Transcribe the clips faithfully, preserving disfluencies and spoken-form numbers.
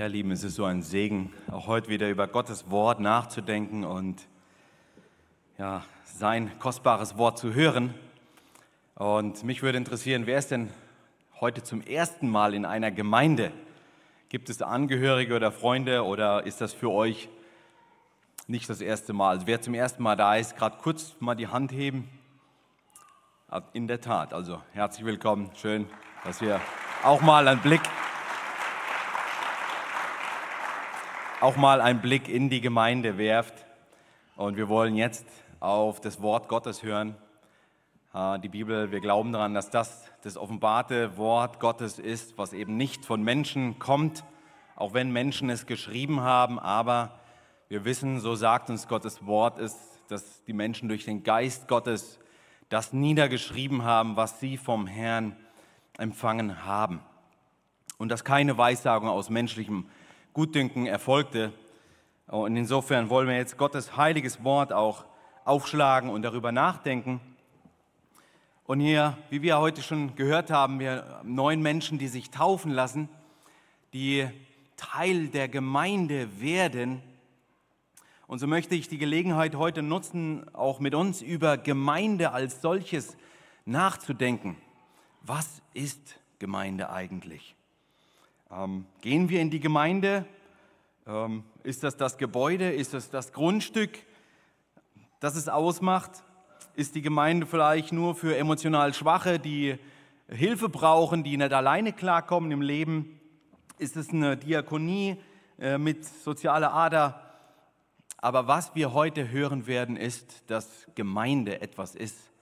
Ja, Lieben, es ist so ein Segen, auch heute wieder über Gottes Wort nachzudenken und ja, sein kostbares Wort zu hören. Und mich würde interessieren, wer ist denn heute zum ersten Mal in einer Gemeinde? Gibt es Angehörige oder Freunde oder ist das für euch nicht das erste Mal? Also wer zum ersten Mal da ist, gerade kurz mal die Hand heben. In der Tat, also herzlich willkommen, schön, dass wir auch mal einen Blick auch mal einen Blick in die Gemeinde werft. Und wir wollen jetzt auf das Wort Gottes hören. Die Bibel, wir glauben daran, dass das das offenbarte Wort Gottes ist, was eben nicht von Menschen kommt, auch wenn Menschen es geschrieben haben. Aber wir wissen, so sagt uns Gottes Wort, ist, dass die Menschen durch den Geist Gottes das niedergeschrieben haben, was sie vom Herrn empfangen haben. Und dass keine Weissagung aus menschlichem Gutdünken erfolgte. Und insofern wollen wir jetzt Gottes heiliges Wort auch aufschlagen und darüber nachdenken. Und hier, wie wir heute schon gehört haben, wir haben neun Menschen, die sich taufen lassen, die Teil der Gemeinde werden. Und so möchte ich die Gelegenheit heute nutzen, auch mit uns über Gemeinde als solches nachzudenken. Was ist Gemeinde eigentlich? Gehen wir in die Gemeinde? Ist das das Gebäude? Ist das das Grundstück, das es ausmacht? Ist die Gemeinde vielleicht nur für emotional Schwache, die Hilfe brauchen, die nicht alleine klarkommen im Leben? Ist es eine Diakonie mit sozialer Ader? Aber was wir heute hören werden, ist, dass Gemeinde etwas ist,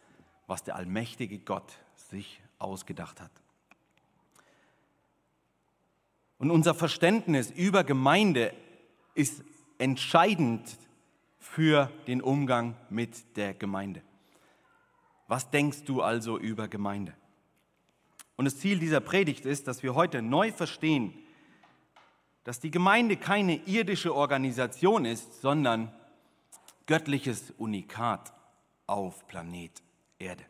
was der allmächtige Gott sich ausgedacht hat. Und unser Verständnis über Gemeinde ist entscheidend für den Umgang mit der Gemeinde. Was denkst du also über Gemeinde? Und das Ziel dieser Predigt ist, dass wir heute neu verstehen, dass die Gemeinde keine irdische Organisation ist, sondern göttliches Unikat auf Planet Erde.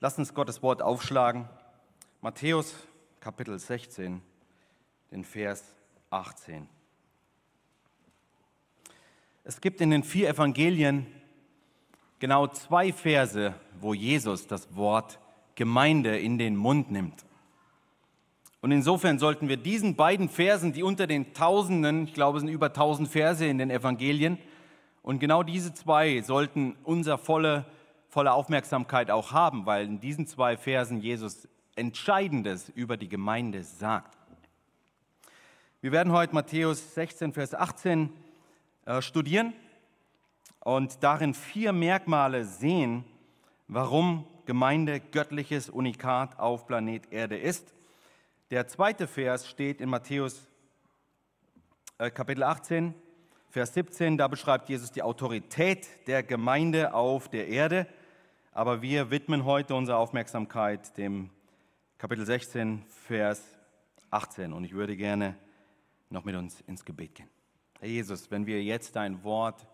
Lass uns Gottes Wort aufschlagen. Matthäus Kapitel sechzehn, den Vers achtzehn. Es gibt in den vier Evangelien genau zwei Verse, wo Jesus das Wort Gemeinde in den Mund nimmt. Und insofern sollten wir diesen beiden Versen, die unter den Tausenden, ich glaube es sind über tausend Verse in den Evangelien, und genau diese zwei sollten unsere volle, volle Aufmerksamkeit auch haben, weil in diesen zwei Versen Jesus Entscheidendes über die Gemeinde sagt. Wir werden heute Matthäus sechzehn, Vers achtzehn äh, studieren und darin vier Merkmale sehen, warum Gemeinde göttliches Unikat auf Planet Erde ist. Der zweite Vers steht in Matthäus äh, Kapitel achtzehn, Vers siebzehn. Da beschreibt Jesus die Autorität der Gemeinde auf der Erde. Aber wir widmen heute unsere Aufmerksamkeit dem Kapitel sechzehn, Vers achtzehn. Und ich würde gerne noch mit uns ins Gebet gehen. Herr Jesus, wenn wir jetzt dein Wort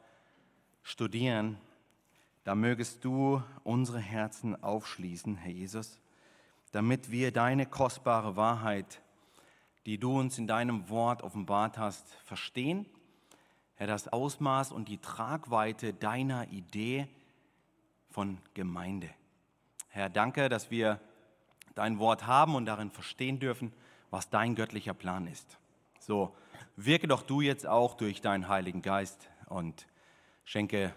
studieren, dann mögest du unsere Herzen aufschließen, Herr Jesus, damit wir deine kostbare Wahrheit, die du uns in deinem Wort offenbart hast, verstehen. Herr, das Ausmaß und die Tragweite deiner Idee von Gemeinde. Herr, danke, dass wir dein Wort haben und darin verstehen dürfen, was dein göttlicher Plan ist. So, wirke doch du jetzt auch durch deinen Heiligen Geist und schenke,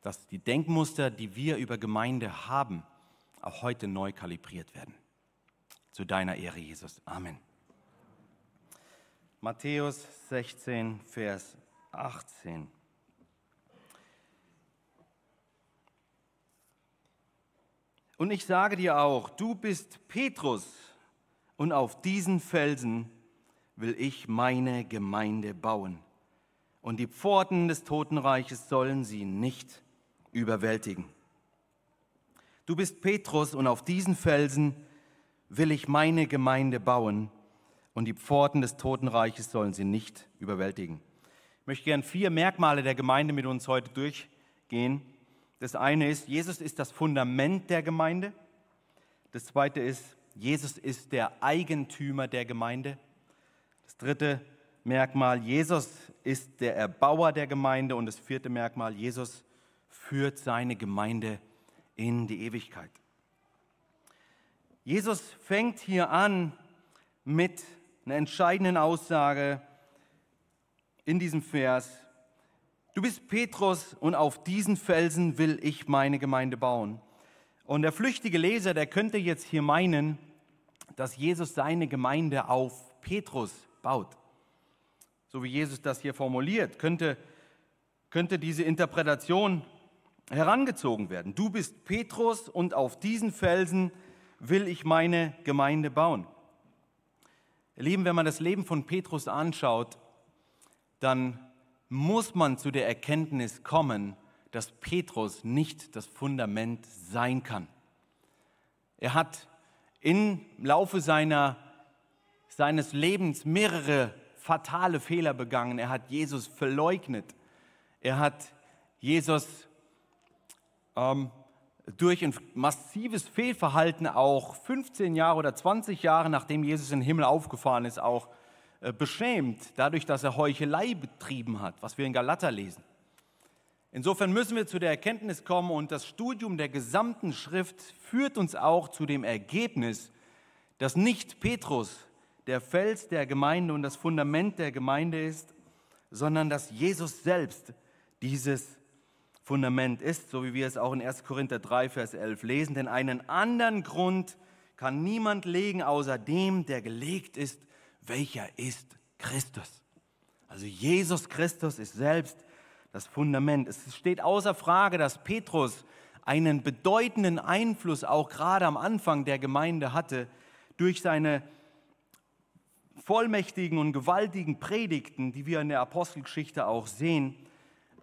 dass die Denkmuster, die wir über Gemeinde haben, auch heute neu kalibriert werden. Zu deiner Ehre, Jesus. Amen. Matthäus sechzehn, Vers achtzehn. Und ich sage dir auch, du bist Petrus, und auf diesen Felsen will ich meine Gemeinde bauen. Und die Pforten des Totenreiches sollen sie nicht überwältigen. Du bist Petrus, und auf diesen Felsen will ich meine Gemeinde bauen. Und die Pforten des Totenreiches sollen sie nicht überwältigen. Ich möchte gerne vier Merkmale der Gemeinde mit uns heute durchgehen. Das eine ist, Jesus ist das Fundament der Gemeinde. Das zweite ist, Jesus ist der Eigentümer der Gemeinde. Das dritte Merkmal, Jesus ist der Erbauer der Gemeinde. Und das vierte Merkmal, Jesus führt seine Gemeinde in die Ewigkeit. Jesus fängt hier an mit einer entscheidenden Aussage in diesem Vers. Du bist Petrus und auf diesen Felsen will ich meine Gemeinde bauen. Und der flüchtige Leser, der könnte jetzt hier meinen, dass Jesus seine Gemeinde auf Petrus baut. So wie Jesus das hier formuliert, könnte, könnte diese Interpretation herangezogen werden. Du bist Petrus und auf diesen Felsen will ich meine Gemeinde bauen. Ihr Lieben, wenn man das Leben von Petrus anschaut, dann muss man zu der Erkenntnis kommen, dass Petrus nicht das Fundament sein kann. Er hat im Laufe seiner, seines Lebens mehrere fatale Fehler begangen. Er hat Jesus verleugnet. Er hat Jesus ähm, durch ein massives Fehlverhalten auch fünfzehn Jahre oder zwanzig Jahre, nachdem Jesus in den Himmel aufgefahren ist, auch äh, beschämt, dadurch, dass er Heuchelei betrieben hat, was wir in Galater lesen. Insofern müssen wir zu der Erkenntnis kommen, und das Studium der gesamten Schrift führt uns auch zu dem Ergebnis, dass nicht Petrus der Fels der Gemeinde und das Fundament der Gemeinde ist, sondern dass Jesus selbst dieses Fundament ist, so wie wir es auch in erster Korinther drei, Vers elf lesen. Denn einen anderen Grund kann niemand legen, außer dem, der gelegt ist, welcher ist Christus. Also Jesus Christus ist selbst das Fundament. Es steht außer Frage, dass Petrus einen bedeutenden Einfluss auch gerade am Anfang der Gemeinde hatte durch seine vollmächtigen und gewaltigen Predigten, die wir in der Apostelgeschichte auch sehen.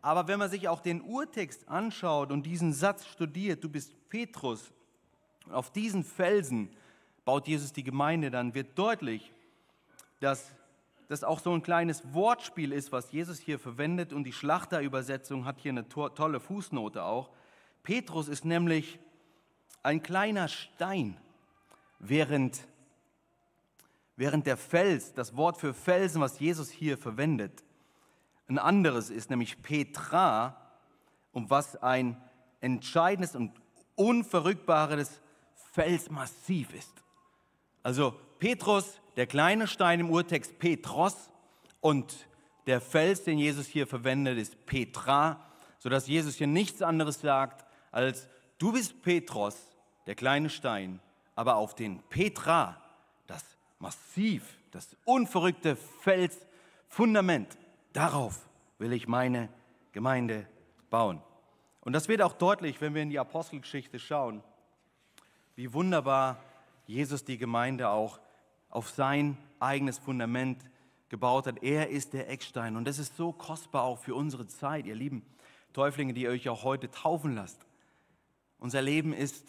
Aber wenn man sich auch den Urtext anschaut und diesen Satz studiert, du bist Petrus, und auf diesen Felsen baut Jesus die Gemeinde, dann wird deutlich, dass das auch so ein kleines Wortspiel ist, was Jesus hier verwendet, und die Schlachter-Übersetzung hat hier eine to- tolle Fußnote auch. Petrus ist nämlich ein kleiner Stein, während, während der Fels, das Wort für Felsen, was Jesus hier verwendet, ein anderes ist, nämlich Petra, um was ein entscheidendes und unverrückbares Felsmassiv ist. Also Petrus, der kleine Stein im Urtext Petros, und der Fels, den Jesus hier verwendet, ist Petra, sodass Jesus hier nichts anderes sagt als, du bist Petros, der kleine Stein, aber auf den Petra, das Massiv, das unverrückte Felsfundament, darauf will ich meine Gemeinde bauen. Und das wird auch deutlich, wenn wir in die Apostelgeschichte schauen, wie wunderbar Jesus die Gemeinde auch auf sein eigenes Fundament gebaut hat. Er ist der Eckstein, und das ist so kostbar auch für unsere Zeit, ihr lieben Täuflinge, die ihr euch auch heute taufen lasst. Unser Leben ist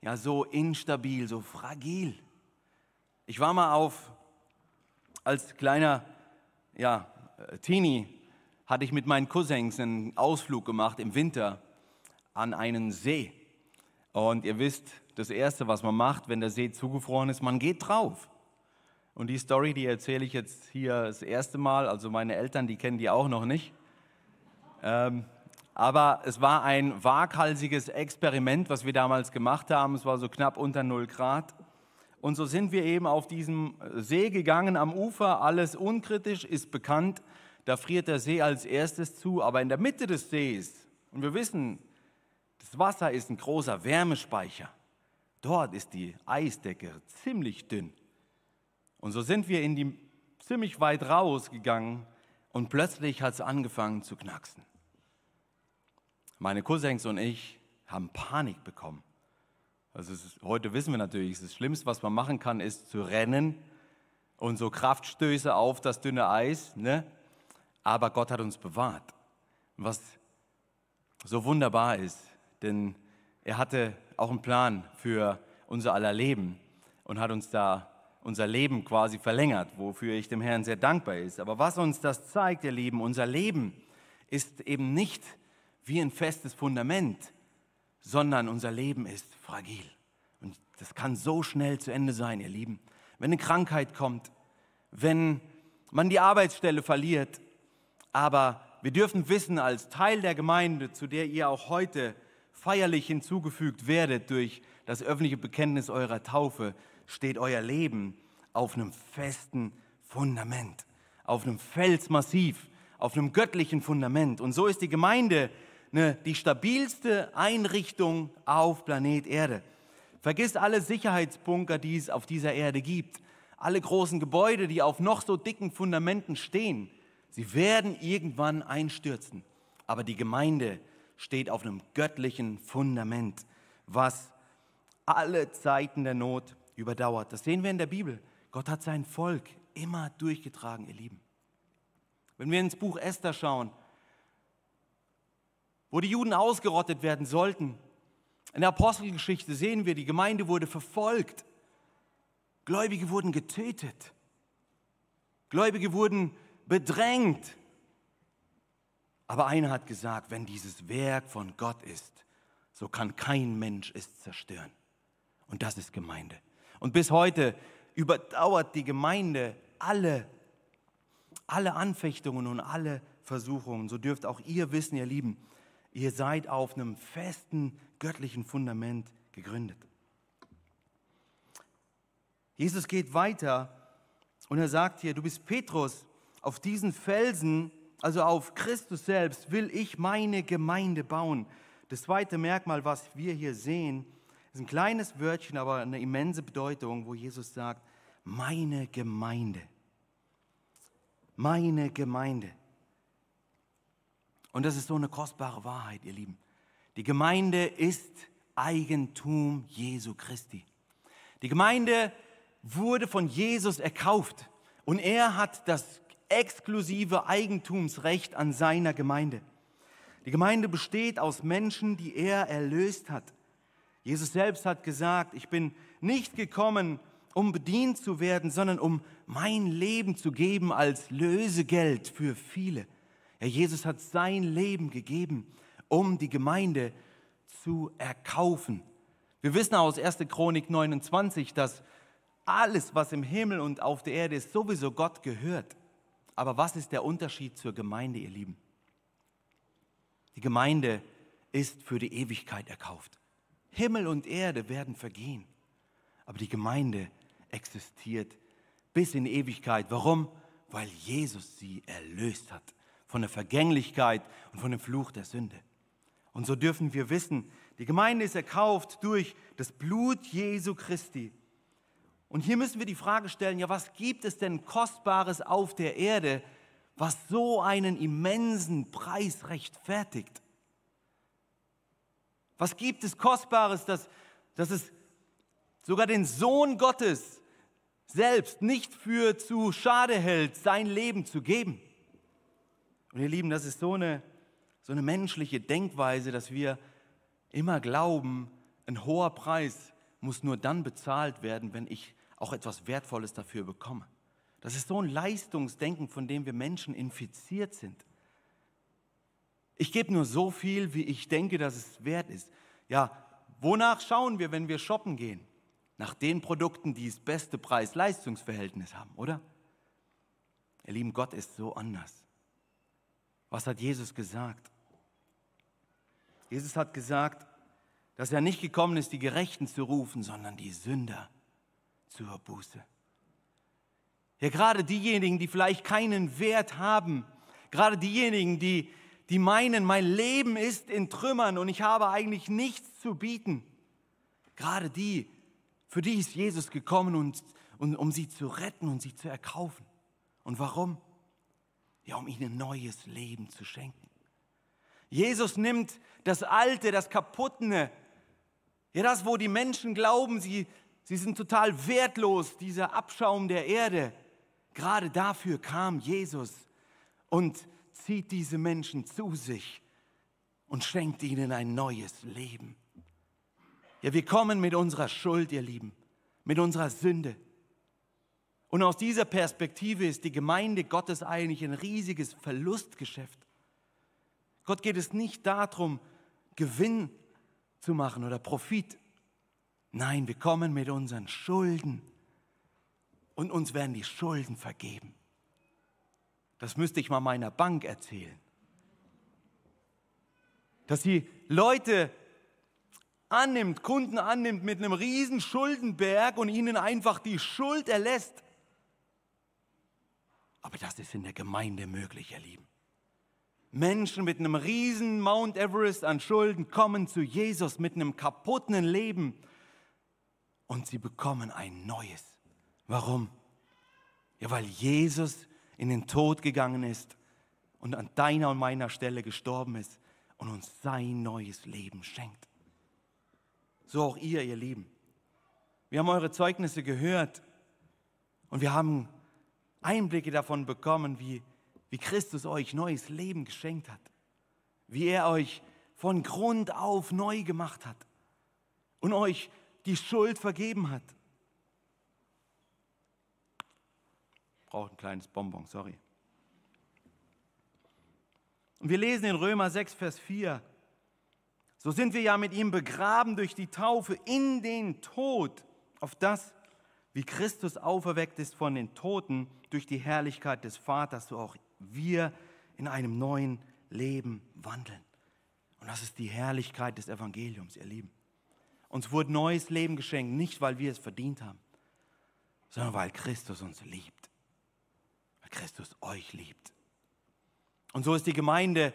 ja so instabil, so fragil. Ich war mal auf, als kleiner ja, Teenie hatte ich mit meinen Cousins einen Ausflug gemacht im Winter an einen See. Und ihr wisst, das Erste, was man macht, wenn der See zugefroren ist, man geht drauf. Und die Story, die erzähle ich jetzt hier das erste Mal, also meine Eltern, die kennen die auch noch nicht. Ähm, aber es war ein waghalsiges Experiment, was wir damals gemacht haben. Es war so knapp unter null Grad. Und so sind wir eben auf diesem See gegangen am Ufer. Alles unkritisch, ist bekannt. Da friert der See als erstes zu. Aber in der Mitte des Sees, und wir wissen, das Wasser ist ein großer Wärmespeicher. Dort ist die Eisdecke ziemlich dünn. Und so sind wir in die, ziemlich weit rausgegangen, und plötzlich hat es angefangen zu knacksen. Meine Cousins und ich haben Panik bekommen. Also es ist, heute wissen wir natürlich, das Schlimmste, was man machen kann, ist zu rennen und so Kraftstöße auf das dünne Eis. Ne? Aber Gott hat uns bewahrt. Was so wunderbar ist, denn er hatte auch einen Plan für unser aller Leben und hat uns da unser Leben quasi verlängert, wofür ich dem Herrn sehr dankbar ist. Aber was uns das zeigt, ihr Lieben, unser Leben ist eben nicht wie ein festes Fundament, sondern unser Leben ist fragil. Und das kann so schnell zu Ende sein, ihr Lieben. Wenn eine Krankheit kommt, wenn man die Arbeitsstelle verliert. Aber wir dürfen wissen, als Teil der Gemeinde, zu der ihr auch heute feierlich hinzugefügt werdet durch das öffentliche Bekenntnis eurer Taufe, steht euer Leben auf einem festen Fundament, auf einem Felsmassiv, auf einem göttlichen Fundament. Und so ist die Gemeinde eine, die stabilste Einrichtung auf Planet Erde. Vergisst alle Sicherheitsbunker, die es auf dieser Erde gibt, alle großen Gebäude, die auf noch so dicken Fundamenten stehen. Sie werden irgendwann einstürzen. Aber die Gemeinde steht auf einem göttlichen Fundament, was alle Zeiten der Not überdauert. Das sehen wir in der Bibel. Gott hat sein Volk immer durchgetragen, ihr Lieben. Wenn wir ins Buch Esther schauen, wo die Juden ausgerottet werden sollten, in der Apostelgeschichte sehen wir, die Gemeinde wurde verfolgt. Gläubige wurden getötet. Gläubige wurden bedrängt. Aber einer hat gesagt, wenn dieses Werk von Gott ist, so kann kein Mensch es zerstören. Und das ist Gemeinde. Und bis heute überdauert die Gemeinde alle, alle Anfechtungen und alle Versuchungen. So dürft auch ihr wissen, ihr Lieben, ihr seid auf einem festen, göttlichen Fundament gegründet. Jesus geht weiter und er sagt hier, du bist Petrus, auf diesen Felsen, also auf Christus selbst, will ich meine Gemeinde bauen. Das zweite Merkmal, was wir hier sehen, ist ein kleines Wörtchen, aber eine immense Bedeutung, wo Jesus sagt, meine Gemeinde. Meine Gemeinde. Und das ist so eine kostbare Wahrheit, ihr Lieben. Die Gemeinde ist Eigentum Jesu Christi. Die Gemeinde wurde von Jesus erkauft und er hat das exklusive Eigentumsrecht an seiner Gemeinde. Die Gemeinde besteht aus Menschen, die er erlöst hat. Jesus selbst hat gesagt, ich bin nicht gekommen, um bedient zu werden, sondern um mein Leben zu geben als Lösegeld für viele. Ja, Jesus hat sein Leben gegeben, um die Gemeinde zu erkaufen. Wir wissen aus erster Chronik neunundzwanzig, dass alles, was im Himmel und auf der Erde ist, sowieso Gott gehört. Aber was ist der Unterschied zur Gemeinde, ihr Lieben? Die Gemeinde ist für die Ewigkeit erkauft. Himmel und Erde werden vergehen, aber die Gemeinde existiert bis in die Ewigkeit. Warum? Weil Jesus sie erlöst hat von der Vergänglichkeit und von dem Fluch der Sünde. Und so dürfen wir wissen, die Gemeinde ist erkauft durch das Blut Jesu Christi. Und hier müssen wir die Frage stellen, ja, was gibt es denn Kostbares auf der Erde, was so einen immensen Preis rechtfertigt? Was gibt es Kostbares, dass, dass es sogar den Sohn Gottes selbst nicht für zu schade hält, sein Leben zu geben? Und ihr Lieben, das ist so eine, so eine menschliche Denkweise, dass wir immer glauben, ein hoher Preis muss nur dann bezahlt werden, wenn ich auch etwas Wertvolles dafür bekomme. Das ist so ein Leistungsdenken, von dem wir Menschen infiziert sind. Ich gebe nur so viel, wie ich denke, dass es wert ist. Ja, wonach schauen wir, wenn wir shoppen gehen? Nach den Produkten, die das beste Preis-Leistungs-Verhältnis haben, oder? Ihr lieben, Gott ist so anders. Was hat Jesus gesagt? Jesus hat gesagt, dass er nicht gekommen ist, die Gerechten zu rufen, sondern die Sünder zur Buße. Ja, gerade diejenigen, die vielleicht keinen Wert haben, gerade diejenigen, die, die meinen, mein Leben ist in Trümmern und ich habe eigentlich nichts zu bieten, gerade die, für die ist Jesus gekommen, und, und, um sie zu retten und sie zu erkaufen. Und warum? Ja, um ihnen ein neues Leben zu schenken. Jesus nimmt das Alte, das Kaputtene, ja, das, wo die Menschen glauben, sie, sie sind total wertlos, dieser Abschaum der Erde. Gerade dafür kam Jesus und zieht diese Menschen zu sich und schenkt ihnen ein neues Leben. Ja, wir kommen mit unserer Schuld, ihr Lieben, mit unserer Sünde. Und aus dieser Perspektive ist die Gemeinde Gottes eigentlich ein riesiges Verlustgeschäft. Gott geht es nicht darum, Gewinn zu machen oder Profit. Nein, wir kommen mit unseren Schulden und uns werden die Schulden vergeben. Das müsste ich mal meiner Bank erzählen. Dass die Leute annimmt, Kunden annimmt mit einem riesen Schuldenberg und ihnen einfach die Schuld erlässt. Aber das ist in der Gemeinde möglich, ihr Lieben. Menschen mit einem riesen Mount Everest an Schulden kommen zu Jesus mit einem kaputten Leben und sie bekommen ein neues. Warum? Ja, weil Jesus in den Tod gegangen ist und an deiner und meiner Stelle gestorben ist und uns sein neues Leben schenkt. So auch ihr, ihr Lieben. Wir haben eure Zeugnisse gehört und wir haben Einblicke davon bekommen, wie, wie Christus euch neues Leben geschenkt hat. Wie er euch von Grund auf neu gemacht hat und euch die Schuld vergeben hat. Ich brauche ein kleines Bonbon, sorry. Und wir lesen in Römer sechs, Vers vier, so sind wir ja mit ihm begraben durch die Taufe in den Tod, auf das, wie Christus auferweckt ist von den Toten, durch die Herrlichkeit des Vaters, so auch wir in einem neuen Leben wandeln. Und das ist die Herrlichkeit des Evangeliums, ihr Lieben. Uns wurde neues Leben geschenkt, nicht weil wir es verdient haben, sondern weil Christus uns liebt. Weil Christus euch liebt. Und so ist die Gemeinde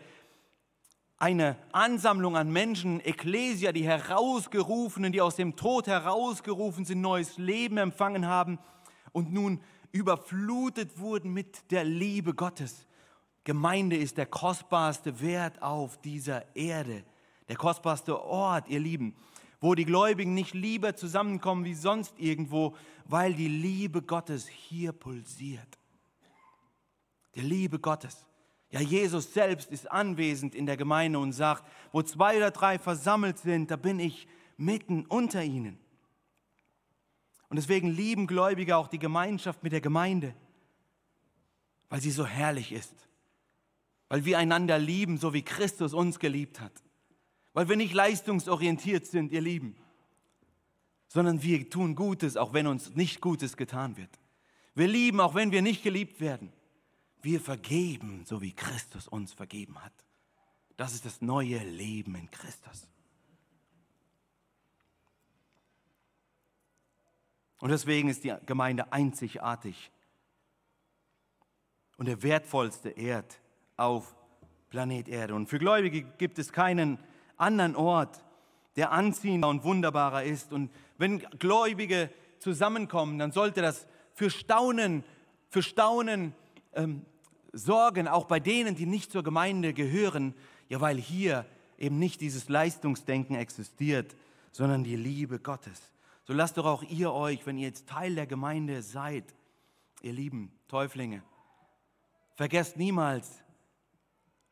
eine Ansammlung an Menschen, Ekklesia, die Herausgerufenen, die aus dem Tod herausgerufen sind, neues Leben empfangen haben und nun überflutet wurden mit der Liebe Gottes. Gemeinde ist der kostbarste Wert auf dieser Erde, der kostbarste Ort, ihr Lieben, wo die Gläubigen nicht lieber zusammenkommen wie sonst irgendwo, weil die Liebe Gottes hier pulsiert. Die Liebe Gottes. Ja, Jesus selbst ist anwesend in der Gemeinde und sagt, wo zwei oder drei versammelt sind, da bin ich mitten unter ihnen. Und deswegen lieben Gläubige auch die Gemeinschaft mit der Gemeinde, weil sie so herrlich ist, weil wir einander lieben, so wie Christus uns geliebt hat, weil wir nicht leistungsorientiert sind, ihr Lieben, sondern wir tun Gutes, auch wenn uns nicht Gutes getan wird. Wir lieben, auch wenn wir nicht geliebt werden. Wir vergeben, so wie Christus uns vergeben hat. Das ist das neue Leben in Christus. Und deswegen ist die Gemeinde einzigartig und der wertvollste Erd auf Planet Erde. Und für Gläubige gibt es keinen anderen Ort, der anziehender und wunderbarer ist. Und wenn Gläubige zusammenkommen, dann sollte das für Staunen, für Staunen, ähm, Sorgen, auch bei denen, die nicht zur Gemeinde gehören, ja, weil hier eben nicht dieses Leistungsdenken existiert, sondern die Liebe Gottes. So lasst doch auch ihr euch, wenn ihr jetzt Teil der Gemeinde seid, ihr lieben Täuflinge, vergesst niemals,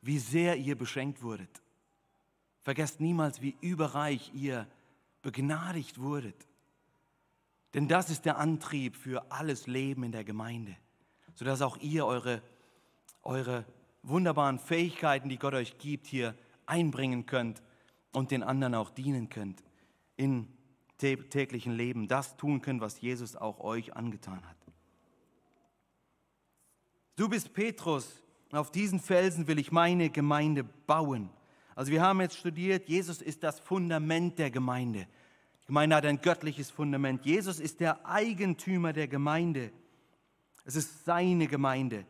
wie sehr ihr beschenkt wurdet. Vergesst niemals, wie überreich ihr begnadigt wurdet. Denn das ist der Antrieb für alles Leben in der Gemeinde, sodass auch ihr eure eure wunderbaren Fähigkeiten, die Gott euch gibt, hier einbringen könnt und den anderen auch dienen könnt im täglichen Leben. Das tun könnt, was Jesus auch euch angetan hat. Du bist Petrus, auf diesen Felsen will ich meine Gemeinde bauen. Also wir haben jetzt studiert, Jesus ist das Fundament der Gemeinde. Die Gemeinde hat ein göttliches Fundament. Jesus ist der Eigentümer der Gemeinde. Es ist seine Gemeinde.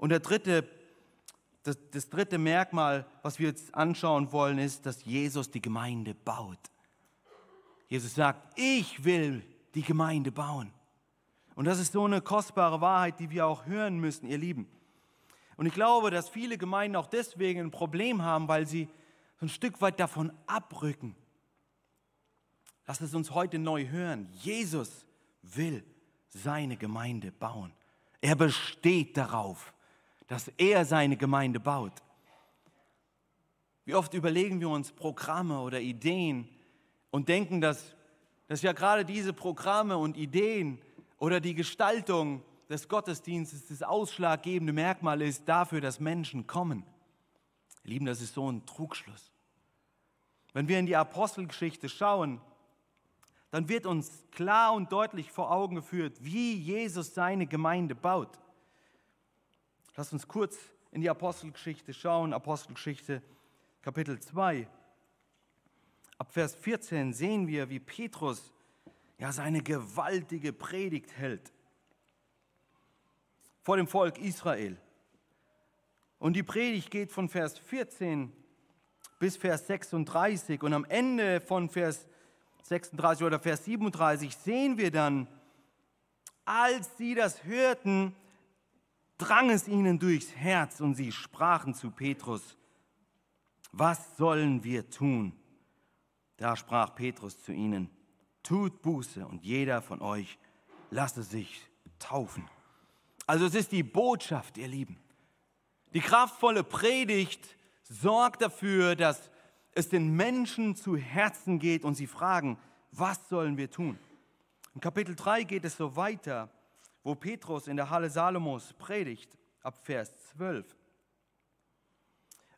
Und der dritte, das, das dritte Merkmal, was wir jetzt anschauen wollen, ist, dass Jesus die Gemeinde baut. Jesus sagt, ich will die Gemeinde bauen. Und das ist so eine kostbare Wahrheit, die wir auch hören müssen, ihr Lieben. Und ich glaube, dass viele Gemeinden auch deswegen ein Problem haben, weil sie so ein Stück weit davon abrücken. Lasst es uns heute neu hören. Jesus will seine Gemeinde bauen. Er besteht darauf, dass er seine Gemeinde baut. Wie oft überlegen wir uns Programme oder Ideen und denken, dass, dass ja gerade diese Programme und Ideen oder die Gestaltung des Gottesdienstes das ausschlaggebende Merkmal ist dafür, dass Menschen kommen. Lieben, das ist so ein Trugschluss. Wenn wir in die Apostelgeschichte schauen, dann wird uns klar und deutlich vor Augen geführt, wie Jesus seine Gemeinde baut. Lass uns kurz in die Apostelgeschichte schauen. Apostelgeschichte Kapitel zwei. Ab Vers vierzehn sehen wir, wie Petrus ja seine gewaltige Predigt hält vor dem Volk Israel. Und die Predigt geht von Vers vierzehn bis Vers sechsunddreißig. Und am Ende von Vers sechsunddreißig oder Vers siebenunddreißig sehen wir dann, als sie das hörten, drang es ihnen durchs Herz und sie sprachen zu Petrus: Was sollen wir tun? Da sprach Petrus zu ihnen: Tut Buße und jeder von euch lasse sich taufen. Also es ist die Botschaft, ihr Lieben. Die kraftvolle Predigt sorgt dafür, dass es den Menschen zu Herzen geht und sie fragen, was sollen wir tun? In Kapitel drei geht es so weiter, wo Petrus in der Halle Salomos predigt, ab Vers zwölf.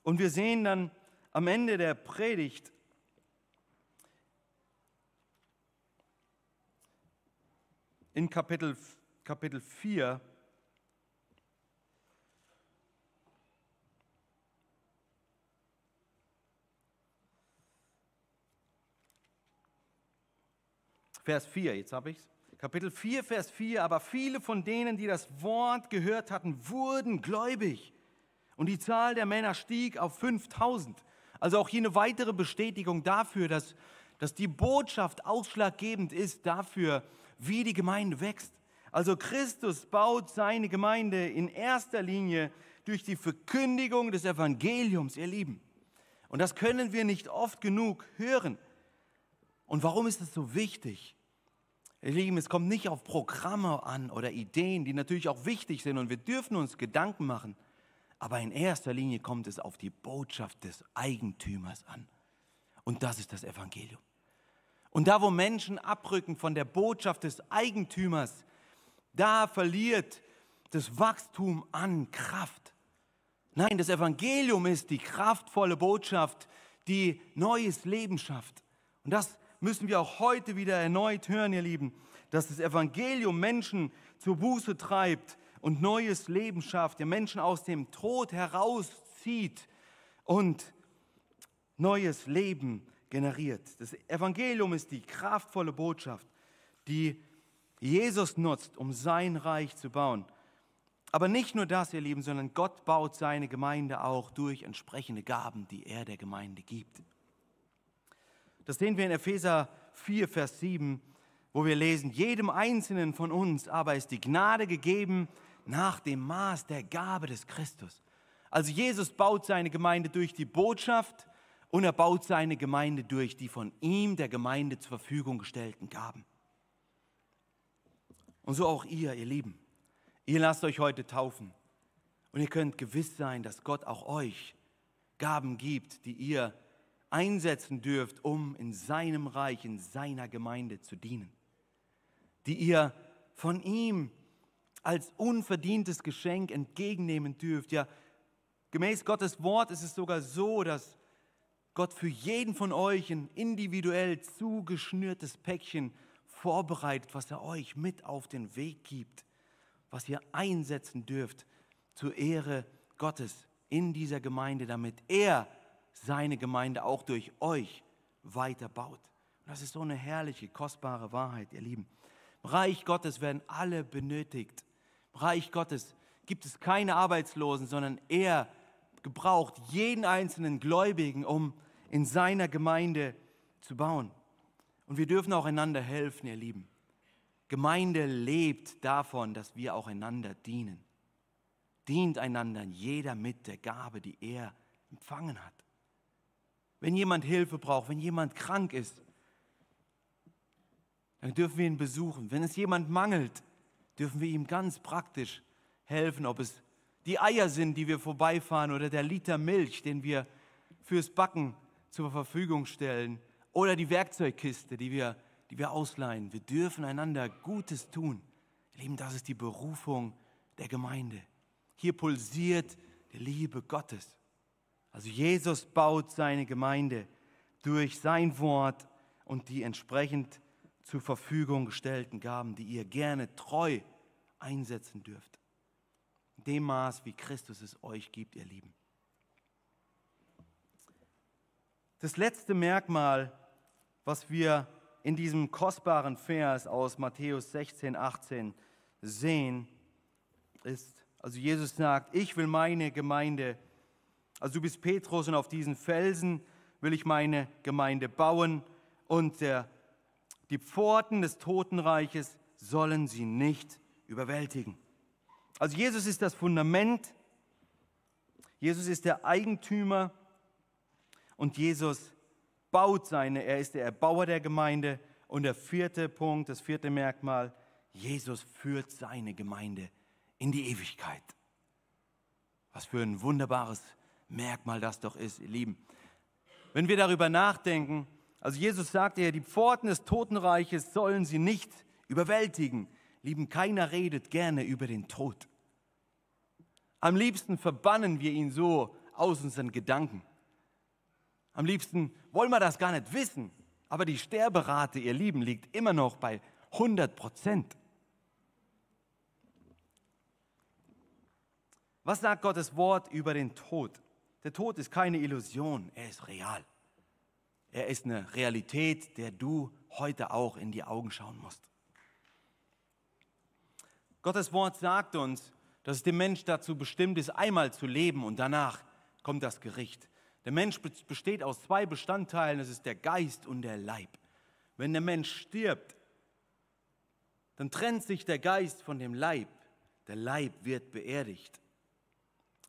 Und wir sehen dann am Ende der Predigt, in Kapitel, Kapitel vier, Vers vier, jetzt habe ich es. Kapitel vier, Vers vier, aber viele von denen, die das Wort gehört hatten, wurden gläubig. Und die Zahl der Männer stieg auf fünftausend. Also auch hier eine weitere Bestätigung dafür, dass, dass die Botschaft ausschlaggebend ist dafür, wie die Gemeinde wächst. Also Christus baut seine Gemeinde in erster Linie durch die Verkündigung des Evangeliums, ihr Lieben. Und das können wir nicht oft genug hören. Und warum ist das so wichtig? Ihr Lieben, es kommt nicht auf Programme an oder Ideen, die natürlich auch wichtig sind und wir dürfen uns Gedanken machen. Aber in erster Linie kommt es auf die Botschaft des Eigentümers an. Und das ist das Evangelium. Und da, wo Menschen abrücken von der Botschaft des Eigentümers, da verliert das Wachstum an Kraft. Nein, das Evangelium ist die kraftvolle Botschaft, die neues Leben schafft. Und das müssen wir auch heute wieder erneut hören, ihr Lieben, dass das Evangelium Menschen zur Buße treibt und neues Leben schafft, der Menschen aus dem Tod herauszieht und neues Leben generiert. Das Evangelium ist die kraftvolle Botschaft, die Jesus nutzt, um sein Reich zu bauen. Aber nicht nur das, ihr Lieben, sondern Gott baut seine Gemeinde auch durch entsprechende Gaben, die er der Gemeinde gibt. Das sehen wir in Epheser vier, Vers sieben, wo wir lesen: Jedem Einzelnen von uns aber ist die Gnade gegeben nach dem Maß der Gabe des Christus. Also Jesus baut seine Gemeinde durch die Botschaft und er baut seine Gemeinde durch die von ihm der Gemeinde zur Verfügung gestellten Gaben. Und so auch ihr, ihr Lieben. Ihr lasst euch heute taufen und ihr könnt gewiss sein, dass Gott auch euch Gaben gibt, die ihr einsetzen dürft, um in seinem Reich, in seiner Gemeinde zu dienen, die ihr von ihm als unverdientes Geschenk entgegennehmen dürft. Ja, gemäß Gottes Wort ist es sogar so, dass Gott für jeden von euch ein individuell zugeschnürtes Päckchen vorbereitet, was er euch mit auf den Weg gibt, was ihr einsetzen dürft zur Ehre Gottes in dieser Gemeinde, damit er seine Gemeinde auch durch euch weiterbaut. Und das ist so eine herrliche, kostbare Wahrheit, ihr Lieben. Im Reich Gottes werden alle benötigt. Im Reich Gottes gibt es keine Arbeitslosen, sondern er gebraucht jeden einzelnen Gläubigen, um in seiner Gemeinde zu bauen. Und wir dürfen auch einander helfen, ihr Lieben. Gemeinde lebt davon, dass wir auch einander dienen. Dient einander jeder mit der Gabe, die er empfangen hat. Wenn jemand Hilfe braucht, wenn jemand krank ist, dann dürfen wir ihn besuchen. Wenn es jemand mangelt, dürfen wir ihm ganz praktisch helfen, ob es die Eier sind, die wir vorbeifahren oder der Liter Milch, den wir fürs Backen zur Verfügung stellen oder die Werkzeugkiste, die wir, die wir ausleihen. Wir dürfen einander Gutes tun. Ihr Lieben, das ist die Berufung der Gemeinde. Hier pulsiert die Liebe Gottes. Also Jesus baut seine Gemeinde durch sein Wort und die entsprechend zur Verfügung gestellten Gaben, die ihr gerne treu einsetzen dürft. In dem Maß, wie Christus es euch gibt, ihr Lieben. Das letzte Merkmal, was wir in diesem kostbaren Vers aus Matthäus sechzehn, achtzehn sehen, ist, also Jesus sagt, ich will meine Gemeinde, also du bist Petrus und auf diesen Felsen will ich meine Gemeinde bauen und der, die Pforten des Totenreiches sollen sie nicht überwältigen. Also Jesus ist das Fundament, Jesus ist der Eigentümer und Jesus baut seine, er ist der Erbauer der Gemeinde. Und der vierte Punkt, das vierte Merkmal, Jesus führt seine Gemeinde in die Ewigkeit. Was für ein wunderbares Merkmal das doch ist, ihr Lieben. Wenn wir darüber nachdenken, also Jesus sagte ja, die Pforten des Totenreiches sollen sie nicht überwältigen. Lieben, keiner redet gerne über den Tod. Am liebsten verbannen wir ihn so aus unseren Gedanken. Am liebsten wollen wir das gar nicht wissen. Aber die Sterberate, ihr Lieben, liegt immer noch bei hundert Prozent. Was sagt Gottes Wort über den Tod? Der Tod ist keine Illusion, er ist real. Er ist eine Realität, der du heute auch in die Augen schauen musst. Gottes Wort sagt uns, dass es dem Mensch dazu bestimmt ist, einmal zu leben und danach kommt das Gericht. Der Mensch besteht aus zwei Bestandteilen, das ist der Geist und der Leib. Wenn der Mensch stirbt, dann trennt sich der Geist von dem Leib. Der Leib wird beerdigt,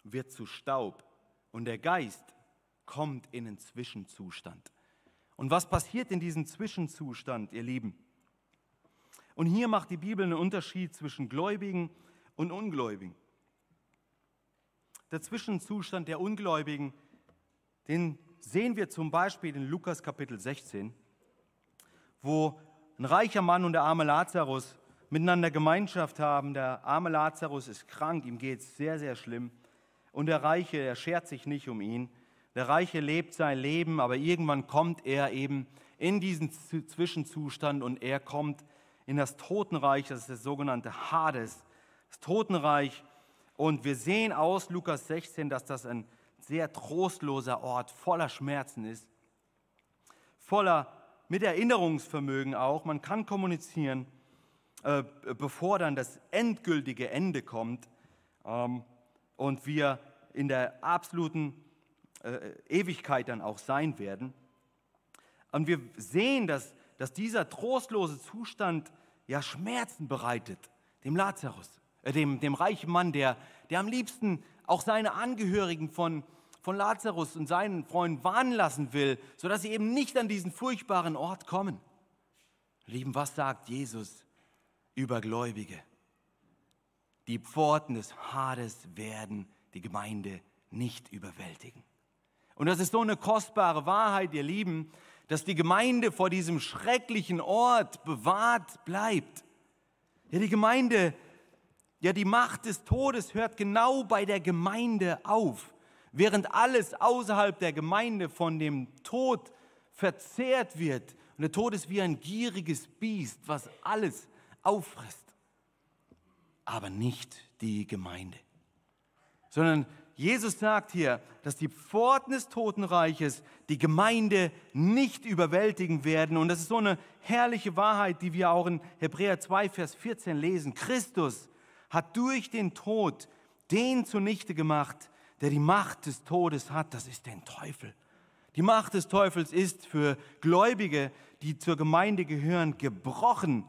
wird zu Staub und der Geist kommt in einen Zwischenzustand. Und was passiert in diesem Zwischenzustand, ihr Lieben? Und hier macht die Bibel einen Unterschied zwischen Gläubigen und Ungläubigen. Der Zwischenzustand der Ungläubigen, den sehen wir zum Beispiel in Lukas Kapitel sechzehn, wo ein reicher Mann und der arme Lazarus miteinander Gemeinschaft haben. Der arme Lazarus ist krank, ihm geht es sehr, sehr schlimm. Und der Reiche, er schert sich nicht um ihn. Der Reiche lebt sein Leben, aber irgendwann kommt er eben in diesen Zwischenzustand und er kommt in das Totenreich, das ist das sogenannte Hades, das Totenreich. Und wir sehen aus Lukas sechzehn, dass das ein sehr trostloser Ort, voller Schmerzen ist, voller mit Erinnerungsvermögen auch. Man kann kommunizieren, äh, bevor dann das endgültige Ende kommt ähm, und wir in der absoluten äh, Ewigkeit dann auch sein werden. Und wir sehen, dass, dass dieser trostlose Zustand ja Schmerzen bereitet, dem Lazarus, äh, dem, dem reichen Mann, der, der am liebsten auch seine Angehörigen von, von Lazarus und seinen Freunden warnen lassen will, sodass sie eben nicht an diesen furchtbaren Ort kommen. Lieben, was sagt Jesus über Gläubige? Die Pforten des Hades werden die Gemeinde nicht überwältigen. Und das ist so eine kostbare Wahrheit, ihr Lieben, dass die Gemeinde vor diesem schrecklichen Ort bewahrt bleibt. Ja, die Gemeinde Ja, die Macht des Todes hört genau bei der Gemeinde auf, während alles außerhalb der Gemeinde von dem Tod verzehrt wird. Und der Tod ist wie ein gieriges Biest, was alles auffrisst. Aber nicht die Gemeinde. Sondern Jesus sagt hier, dass die Pforten des Totenreiches die Gemeinde nicht überwältigen werden. Und das ist so eine herrliche Wahrheit, die wir auch in Hebräer zwei, Vers vierzehn lesen. Christus hat durch den Tod den zunichte gemacht, der die Macht des Todes hat. Das ist der Teufel. Die Macht des Teufels ist für Gläubige, die zur Gemeinde gehören, gebrochen,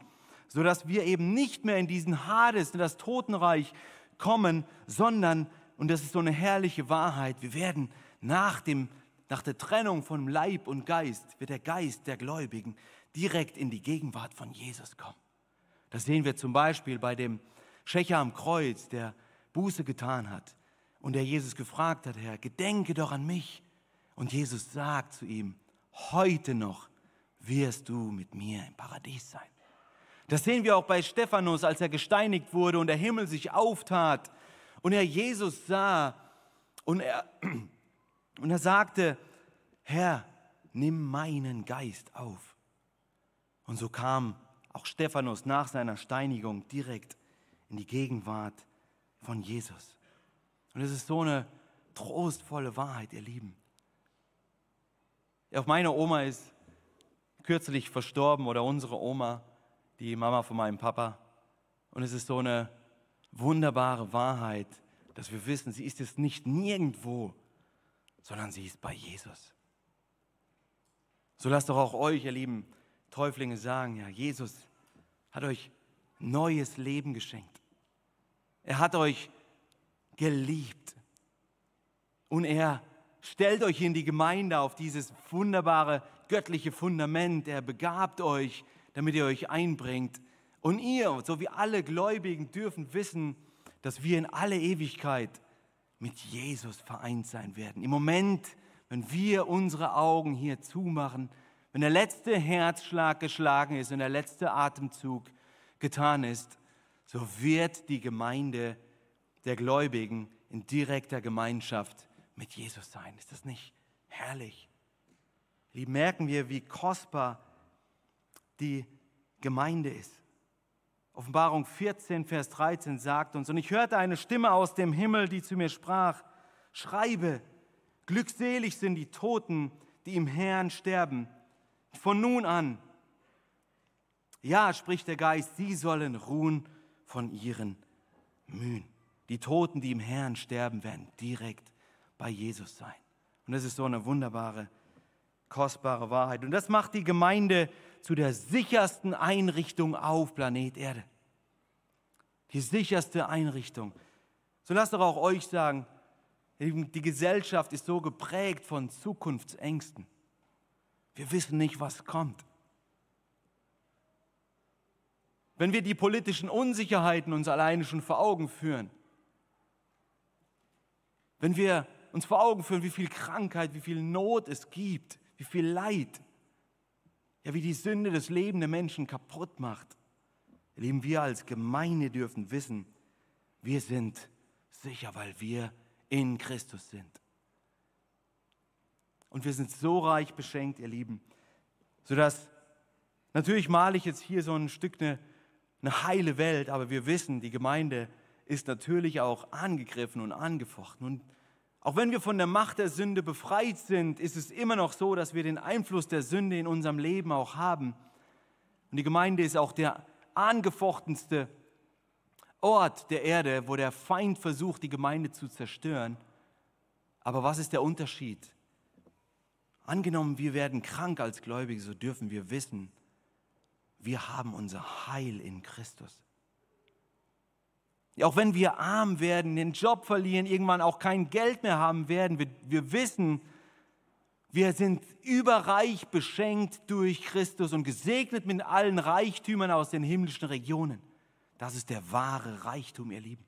sodass wir eben nicht mehr in diesen Hades, in das Totenreich kommen, sondern, und das ist so eine herrliche Wahrheit, wir werden nach, dem, nach der Trennung von Leib und Geist, wird der Geist der Gläubigen direkt in die Gegenwart von Jesus kommen. Das sehen wir zum Beispiel bei dem Schächer am Kreuz, der Buße getan hat und der Jesus gefragt hat, Herr, gedenke doch an mich. Und Jesus sagt zu ihm, heute noch wirst du mit mir im Paradies sein. Das sehen wir auch bei Stephanus, als er gesteinigt wurde und der Himmel sich auftat und er Jesus sah und er, und er sagte, Herr, nimm meinen Geist auf. Und so kam auch Stephanus nach seiner Steinigung direkt in die Gegenwart von Jesus. Und es ist so eine trostvolle Wahrheit, ihr Lieben. Auch meine Oma ist kürzlich verstorben, oder unsere Oma, die Mama von meinem Papa. Und es ist so eine wunderbare Wahrheit, dass wir wissen, sie ist jetzt nicht nirgendwo, sondern sie ist bei Jesus. So lasst doch auch euch, ihr lieben Täuflinge, sagen, ja, Jesus hat euch neues Leben geschenkt. Er hat euch geliebt. Und er stellt euch in die Gemeinde auf dieses wunderbare, göttliche Fundament. Er begabt euch, damit ihr euch einbringt. Und ihr, so wie alle Gläubigen, dürfen wissen, dass wir in alle Ewigkeit mit Jesus vereint sein werden. Im Moment, wenn wir unsere Augen hier zumachen, wenn der letzte Herzschlag geschlagen ist und der letzte Atemzug getan ist, so wird die Gemeinde der Gläubigen in direkter Gemeinschaft mit Jesus sein. Ist das nicht herrlich? Lieben, merken wir, wie kostbar die Gemeinde ist. Offenbarung vierzehn, Vers dreizehn sagt uns, und ich hörte eine Stimme aus dem Himmel, die zu mir sprach, schreibe, glückselig sind die Toten, die im Herrn sterben. Von nun an, ja, spricht der Geist, sie sollen ruhen von ihren Mühen. Die Toten, die im Herrn sterben, werden direkt bei Jesus sein. Und das ist so eine wunderbare, kostbare Wahrheit. Und das macht die Gemeinde zu der sichersten Einrichtung auf Planet Erde. Die sicherste Einrichtung. So lasst doch auch euch sagen, die Gesellschaft ist so geprägt von Zukunftsängsten. Wir wissen nicht, was kommt. Wenn wir die politischen Unsicherheiten uns alleine schon vor Augen führen, wenn wir uns vor Augen führen, wie viel Krankheit, wie viel Not es gibt, wie viel Leid, ja, wie die Sünde das Leben der Menschen kaputt macht, leben wir als Gemeinde dürfen wissen, wir sind sicher, weil wir in Christus sind. Und wir sind so reich beschenkt, ihr Lieben, sodass, natürlich male ich jetzt hier so ein Stück eine, eine heile Welt, aber wir wissen, die Gemeinde ist natürlich auch angegriffen und angefochten. Und auch wenn wir von der Macht der Sünde befreit sind, ist es immer noch so, dass wir den Einfluss der Sünde in unserem Leben auch haben. Und die Gemeinde ist auch der angefochtenste Ort der Erde, wo der Feind versucht, die Gemeinde zu zerstören. Aber was ist der Unterschied? Angenommen, wir werden krank als Gläubige, so dürfen wir wissen, wir haben unser Heil in Christus. Auch wenn wir arm werden, den Job verlieren, irgendwann auch kein Geld mehr haben werden, wir, wir wissen, wir sind überreich beschenkt durch Christus und gesegnet mit allen Reichtümern aus den himmlischen Regionen. Das ist der wahre Reichtum, ihr Lieben.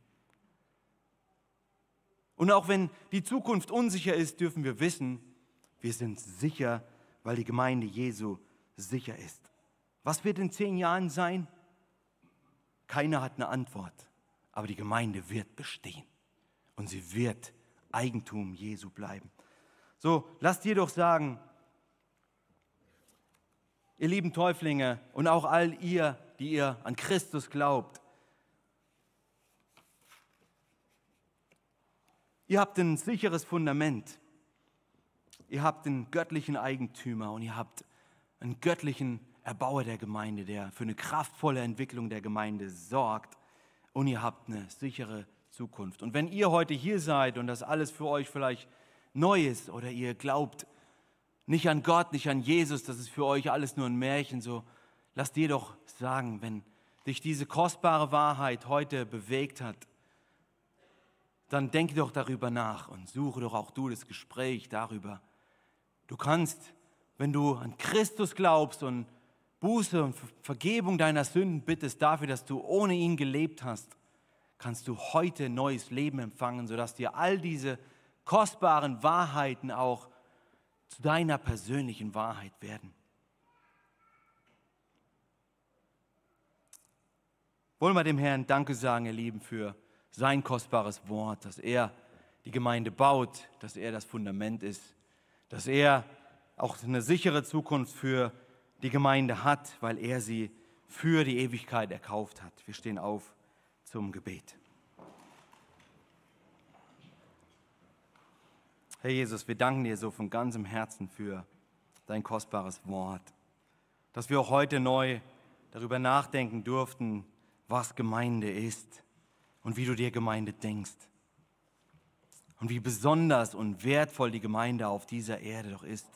Und auch wenn die Zukunft unsicher ist, dürfen wir wissen, wir sind sicher, weil die Gemeinde Jesu sicher ist. Was wird in zehn Jahren sein? Keiner hat eine Antwort, aber die Gemeinde wird bestehen und sie wird Eigentum Jesu bleiben. So, lasst jedoch sagen, ihr lieben Täuflinge und auch all ihr, die ihr an Christus glaubt, ihr habt ein sicheres Fundament. Ihr habt den göttlichen Eigentümer und ihr habt einen göttlichen Erbauer der Gemeinde, der für eine kraftvolle Entwicklung der Gemeinde sorgt, und ihr habt eine sichere Zukunft. Und wenn ihr heute hier seid und das alles für euch vielleicht neu ist oder ihr glaubt nicht an Gott, nicht an Jesus, das ist für euch alles nur ein Märchen, so lasst ihr doch sagen, wenn dich diese kostbare Wahrheit heute bewegt hat, dann denke doch darüber nach und suche doch auch du das Gespräch darüber. Du kannst, wenn du an Christus glaubst und Buße und Vergebung deiner Sünden bittest dafür, dass du ohne ihn gelebt hast, kannst du heute neues Leben empfangen, sodass dir all diese kostbaren Wahrheiten auch zu deiner persönlichen Wahrheit werden. Wollen wir dem Herrn Danke sagen, ihr Lieben, für sein kostbares Wort, dass er die Gemeinde baut, dass er das Fundament ist, dass er auch eine sichere Zukunft für die Gemeinde hat, weil er sie für die Ewigkeit erkauft hat. Wir stehen auf zum Gebet. Herr Jesus, wir danken dir so von ganzem Herzen für dein kostbares Wort, dass wir auch heute neu darüber nachdenken durften, was Gemeinde ist und wie du dir Gemeinde denkst und wie besonders und wertvoll die Gemeinde auf dieser Erde doch ist.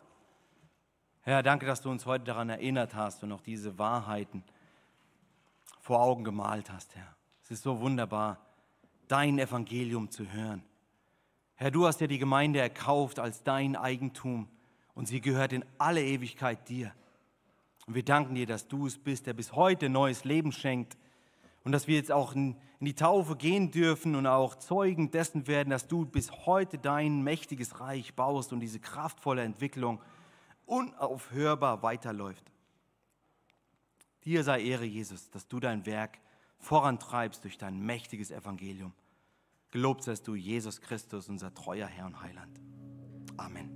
Herr, danke, dass du uns heute daran erinnert hast und auch diese Wahrheiten vor Augen gemalt hast, Herr. Es ist so wunderbar, dein Evangelium zu hören. Herr, du hast ja die Gemeinde erkauft als dein Eigentum und sie gehört in alle Ewigkeit dir. Und wir danken dir, dass du es bist, der bis heute neues Leben schenkt und dass wir jetzt auch in die Taufe gehen dürfen und auch Zeugen dessen werden, dass du bis heute dein mächtiges Reich baust und diese kraftvolle Entwicklung unaufhörbar weiterläuft. Dir sei Ehre, Jesus, dass du dein Werk vorantreibst durch dein mächtiges Evangelium. Gelobt seist du, Jesus Christus, unser treuer Herr und Heiland. Amen.